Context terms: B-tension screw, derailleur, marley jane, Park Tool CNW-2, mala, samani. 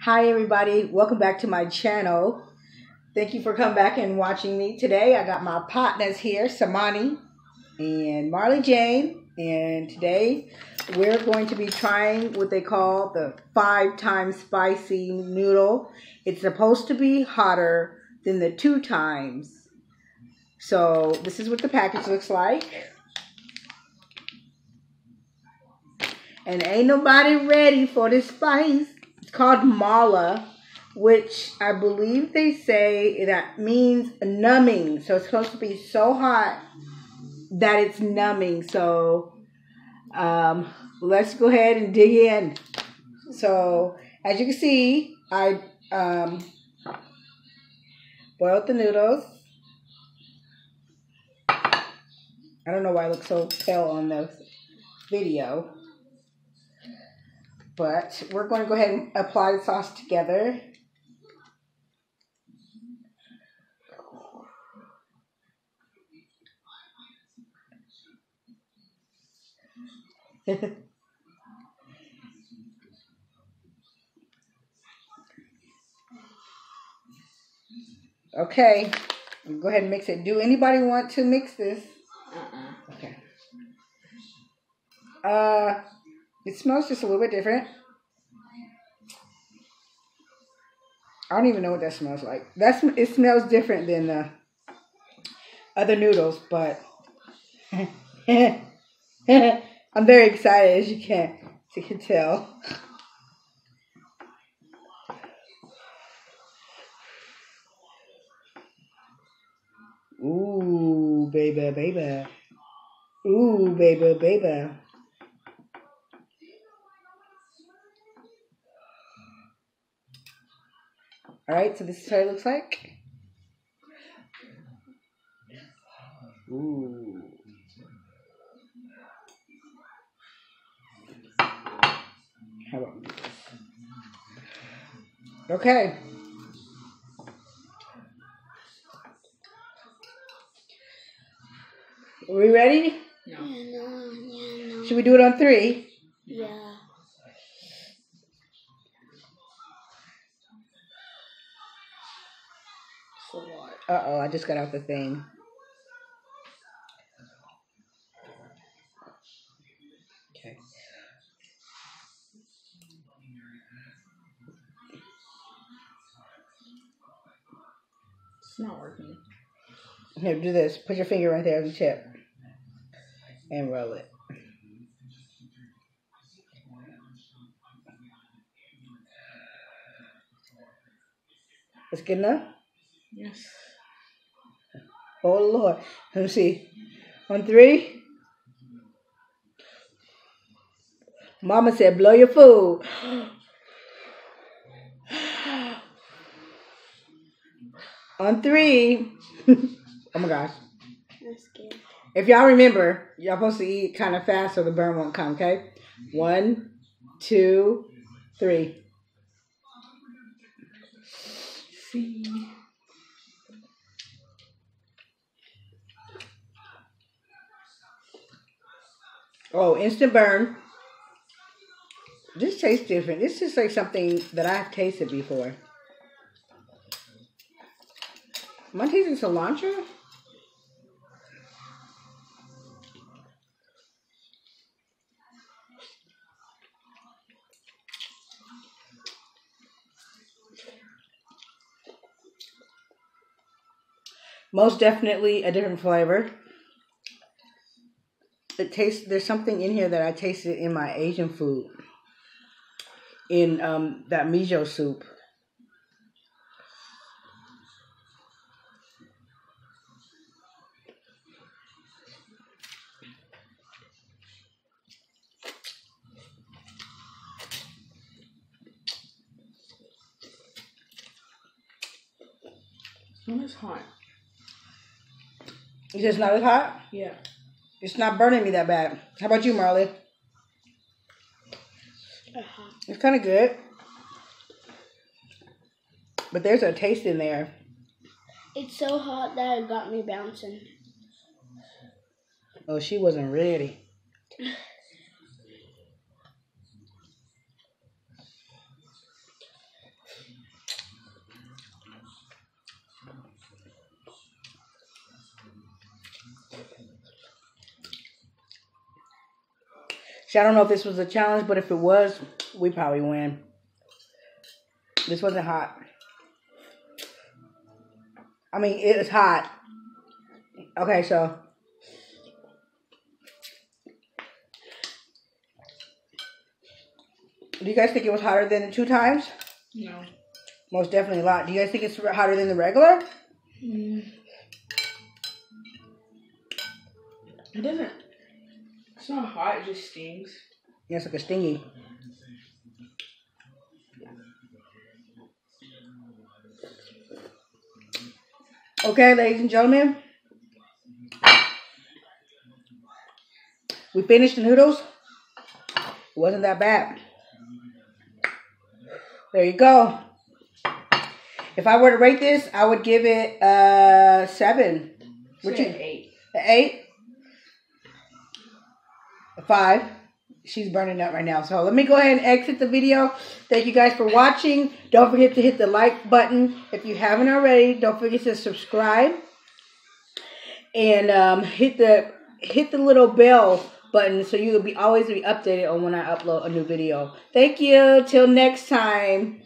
Hi everybody, welcome back to my channel. Thank you for coming back and watching me today. I got my partners here, Samani and Marley Jane, and today we're going to be trying what they call the 5 times spicy noodle. It's supposed to be hotter than the 2 times. So this is what the package looks like. And ain't nobody ready for this spice. It's called mala, which I believe they say that means numbing. So it's supposed to be so hot that it's numbing. So let's go ahead and dig in. So as you can see, I boiled the noodles. I don't know why I look so pale on this video. But we're going to go ahead and apply the sauce together. Okay, go ahead and mix it. Do anybody want to mix this? Okay. It smells just a little bit different. I don't even know what that smells like. It smells different than the other noodles, but I'm very excited, as you can tell. Ooh, baby, baby. Ooh, baby, baby. All right, so this is what it looks like. Ooh. How about this? Okay. Are we ready? No. No. Should we do it on 3? Yeah. Uh-oh, I just got out the thing. Okay. It's not working. Here, do this. Put your finger right there on the tip. And roll it. That's good enough? Yes. Oh, Lord. Let me see. On 3. Mama said, blow your food. On 3. Oh, my gosh. That's good. If y'all remember, y'all supposed to eat kind of fast so the burn won't come, okay? 1, 2, 3. See. Oh, instant burn. This tastes different. This is like something that I've tasted before. Am I tasting cilantro? Most definitely a different flavor. It tastes, there's something in here that I tasted in my Asian food, in that miso soup. Not as hot. Is this not as hot? Yeah. It's not burning me that bad. How about you, Marley? It's kind of good. But there's a taste in there. It's so hot that it got me bouncing. Oh, she wasn't ready. See, I don't know if this was a challenge, but if it was, we probably win. This wasn't hot. I mean, it is hot. Okay, so. Do you guys think it was hotter than 2 times? No. Most definitely a lot. Do you guys think it's hotter than the regular? Mm. It doesn't. It's not hot, it just stings. Yeah, it's like a stingy. Okay, ladies and gentlemen. We finished the noodles. It wasn't that bad. There you go. If I were to rate this, I would give it a 7. What'd you? 8. An 8? A 5. She's burning up right now. So let me go ahead and exit the video. Thank you guys for watching. Don't forget to hit the like button if you haven't already. Don't forget to subscribe. And hit the little bell button so you'll be always be updated on when I upload a new video. Thank you. Till next time.